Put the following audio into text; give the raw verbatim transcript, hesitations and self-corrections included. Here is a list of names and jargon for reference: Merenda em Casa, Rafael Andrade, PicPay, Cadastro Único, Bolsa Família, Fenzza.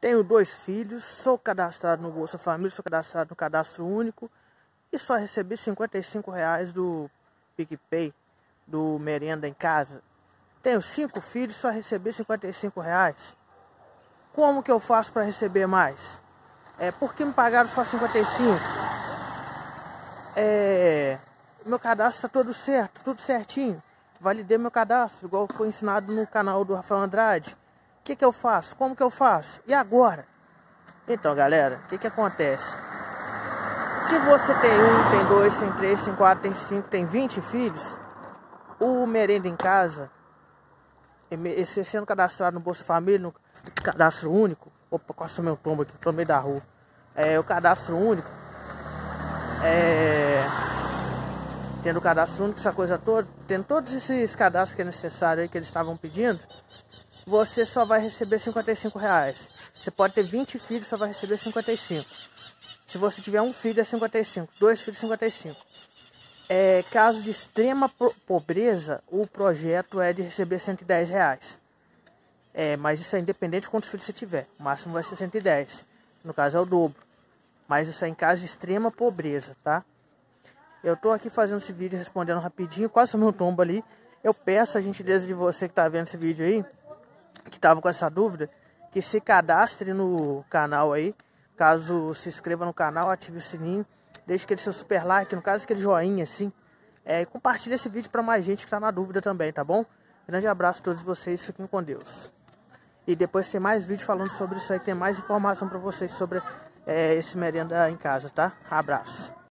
Tenho dois filhos, sou cadastrado no Bolsa Família, sou cadastrado no Cadastro Único e só recebi cinquenta e cinco reais do PicPay, do Merenda em Casa. Tenho cinco filhos, só recebi cinquenta e cinco reais. Como que eu faço para receber mais? É, por que me pagaram só cinquenta e cinco? É, meu cadastro está todo certo, tudo certinho. Validei meu cadastro, igual foi ensinado no canal do Rafael Andrade. O que que eu faço? Como que eu faço? E agora? Então, galera, o que que acontece? Se você tem um, tem dois, tem três, tem quatro, tem cinco, tem vinte filhos, o Merenda em Casa, esse sendo cadastrado no Bolsa Família, no Cadastro Único, opa, quase meu tombo aqui, tô no meio da rua, é o Cadastro Único, é, tendo o Cadastro Único, essa coisa toda, tendo todos esses cadastros que é necessário aí, que eles estavam pedindo, você só vai receber cinquenta e cinco reais. Você pode ter vinte filhos, só vai receber cinquenta e cinco. Se você tiver um filho, é cinquenta e cinco. Dois filhos, cinquenta e cinco. É, caso de extrema pobreza, o projeto é de receber cento e dez reais. É, mas isso é independente de quantos filhos você tiver. O máximo vai ser cento e dez. No caso, é o dobro. Mas isso é em caso de extrema pobreza, tá? Eu tô aqui fazendo esse vídeo, respondendo rapidinho. Quase o meu tombo ali. Eu peço a gentileza de você que tá vendo esse vídeo aí, que estava com essa dúvida, que se cadastre no canal aí, caso se inscreva no canal, ative o sininho, deixe aquele seu super like, no caso aquele joinha assim, é, e compartilhe esse vídeo para mais gente que está na dúvida também, tá bom? Grande abraço a todos vocês, fiquem com Deus. E depois tem mais vídeo falando sobre isso aí, tem mais informação para vocês sobre é, esse Merenda em Casa, tá? Abraço.